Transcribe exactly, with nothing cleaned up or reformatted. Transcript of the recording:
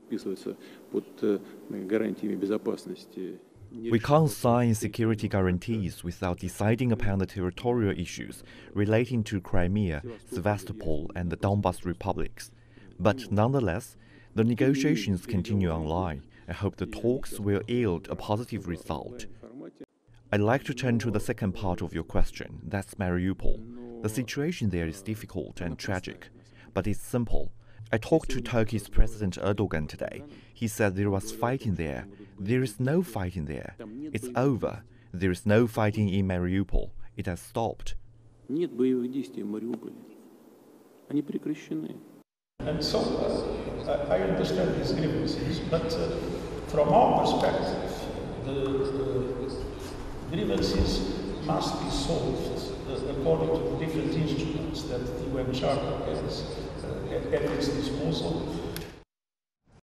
подписываются под гарантиями безопасности. We can't sign security guarantees without deciding upon the territorial issues relating to Crimea, Sevastopol, and the Donbas republics. But nonetheless, the negotiations continue online. I hope the talks will yield a positive result. I'd like to turn to the second part of your question, that's Mariupol. The situation there is difficult and tragic, but it's simple. I talked to Turkey's President Erdogan today. He said there was fighting there. There is no fighting there. It's over. There is no fighting in Mariupol. It has stopped. And so, uh, I understand these grievances, but uh, from our perspective, the, the grievances must be solved according to the different instruments that the U N Charter has at its disposal.